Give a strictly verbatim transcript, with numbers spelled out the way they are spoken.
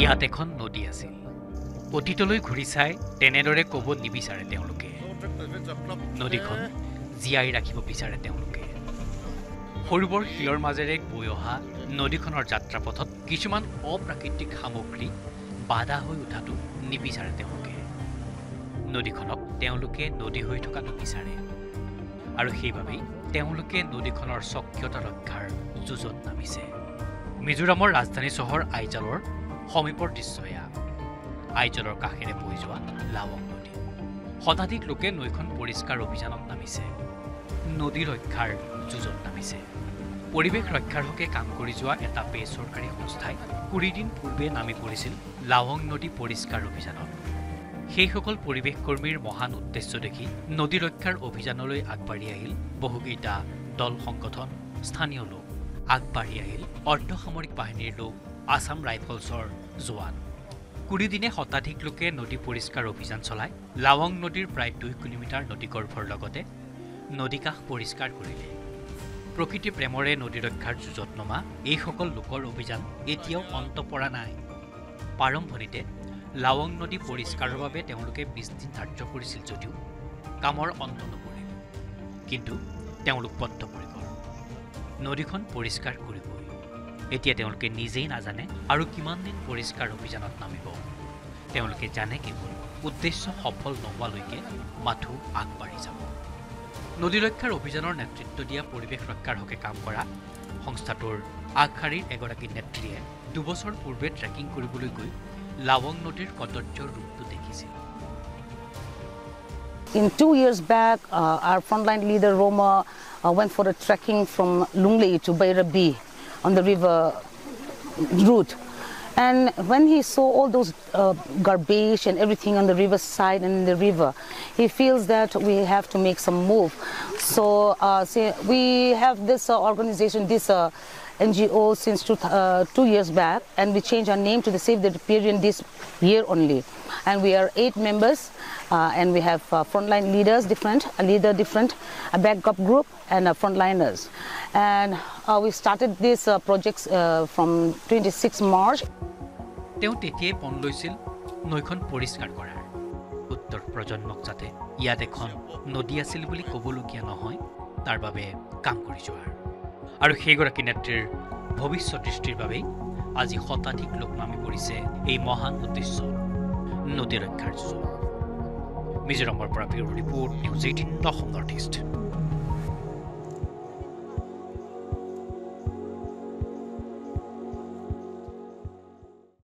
ইয়াত এখন নদী আছিল। অতীতলৈ ঘূৰি চাই তেনেদৰে ক'ব নিবিচাৰে তেওঁলোকে। নদীখন জীয়াই ৰাখিব বিচাৰে তেওঁলোকে। সৰুবৰ শিলৰ মাজেৰে বৈ অহা নদীখনৰ যাত্ৰা পথত কিছুমান অপ্ৰাকৃতিক সামগ্ৰী বাধা হৈ উঠাটো নিবিচাৰে তেওঁলোকে। নদীখনক তেওঁলোকে নদী হৈ থকাটো বিচাৰে আৰু সেইবাবেই তেওঁলোকে নদীখনৰ স্বকীয়তা ৰক্ষাৰ যুঁজত নামিছে। মিজোৰামৰ ৰাজধানী চহৰ আইজলৰ সমীপৰ দৃশ্য এয়া। আইজলৰ কাষেৰে বৈ যোৱা লাৱং নদী। শতাধিক লোকে নৈখন পৰিষ্কাৰ অভিযানত নামিছে, নদী ৰক্ষাৰ যুঁজত নামিছে। পৰিৱেশ ৰক্ষাৰ হকে কাম কৰি যোৱা এটা বেচৰকাৰী সংস্থাই কুৰি দিন পূৰ্বে নামি পৰিছিল লাৱং নদী পৰিষ্কাৰ অভিযানত। সেইসকল পৰিৱেশ কৰ্মীৰ মহান উদ্দেশ্য দেখি নদী ৰক্ষাৰ অভিযানলৈ আগবাঢ়ি আহিল বহুকেইটা দল সংগঠন, স্থানীয় লোক, আগবাঢ়ি আহিল অৰ্ধসামৰিক বাহিনীৰ লোক, আসাম ৰাইফলছৰ জোৱান। কুৰি দিনে শতাধিক লোকে নদী পৰিষ্কাৰ অভিযান চলাই লাৱং নদীৰ প্ৰায় দুই কিলোমিটাৰ নদীগৰ্ভৰ লগতে নদীকাষ পৰিষ্কাৰ কৰিলে। প্ৰকৃতি প্ৰেমৰে নদী ৰক্ষাৰ যুঁজত নমা এইসকল লোকৰ অভিযান এতিয়াও অন্ত পৰা নাই। প্ৰাৰম্ভণিতে লাৱং নদী পৰিষ্কাৰৰ বাবে তেওঁলোকে বিছ দিন ধাৰ্য কৰিছিল যদিও কামৰ অন্ত নপৰিল। কিন্তু তেওঁলোক বদ্ধপৰিকৰ, নদীখন পৰিষ্কাৰ কৰিবই। এতিয়া তেওঁলোকে নিজেই নাজানে আৰু কিমান দিন পৰিষ্কাৰ অভিযানত নামিব। তেওঁলোকে জানে কেৱল উদ্দেশ্য সফল নোহোৱালৈকে মাথো আগবাঢ়ি যাব। নদী ৰক্ষাৰ অভিযানৰ নেতৃত্ব দিয়া পৰিৱেশ ৰক্ষাৰ হকে কাম কৰা সংস্থাটোৰ আগশাৰীৰ এগৰাকী নেত্ৰীয়ে দুবছৰ পূৰ্বে ট্ৰেকিং কৰিবলৈ গৈ লাৱং নদীৰ কদৰ্যৰ ৰূপটো দেখিছিল। In two years back, uh, our frontline leader Roma uh, went for a trekking from Lunglei to Bairabi on the river route. And when he saw all those uh, garbage and everything on the riverside and in the river, he feels that we have to make some move. So uh, say we have this uh, organization, this uh, N G O since two, uh, two years back, and we changed our name to the Save the Riparian this year only. And we are eight members, uh, and we have uh, frontline leaders different, a leader different, a backup group, and uh, frontliners. And uh, we started this uh, projects uh, from twenty-sixth March. তেওঁ তেতিয়াই পণ লৈছিল নৈখন পৰিষ্কাৰ কৰাৰ। উত্তৰ প্ৰজন্মক যাতে ইয়াত এখন নদী আছিল বুলি ক'বলগীয়া নহয় তাৰ বাবে কাম কৰি যোৱাৰ। আৰু সেইগৰাকী নেত্ৰীৰ ভৱিষ্যৎ দৃষ্টিৰ বাবেই আজি শতাধিক লোক নামি পৰিছে এই মহান উদ্দেশ্য নদী ৰক্ষাৰ যুঁজত। মিজোৰামৰ পৰা bureau' report, news eighteen Assam north ইষ্ট।